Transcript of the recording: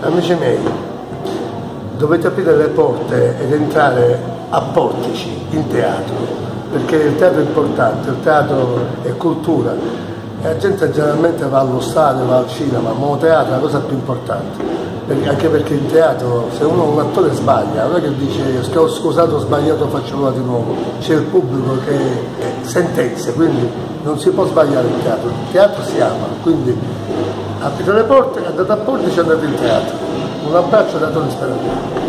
Amici miei, dovete aprire le porte ed entrare a portici in teatro, perché il teatro è importante, il teatro è cultura, e la gente generalmente va allo stadio, va al cinema, ma il teatro è la cosa più importante. Anche perché in teatro, se un attore sbaglia, non è che dice ho scusato, ho sbagliato, faccio nulla di nuovo. C'è il pubblico che sentenzia, quindi non si può sbagliare in teatro. Il teatro si ama, quindi aprite le porte, andate a portici e andate in teatro. Un abbraccio da Tony Sperandeo.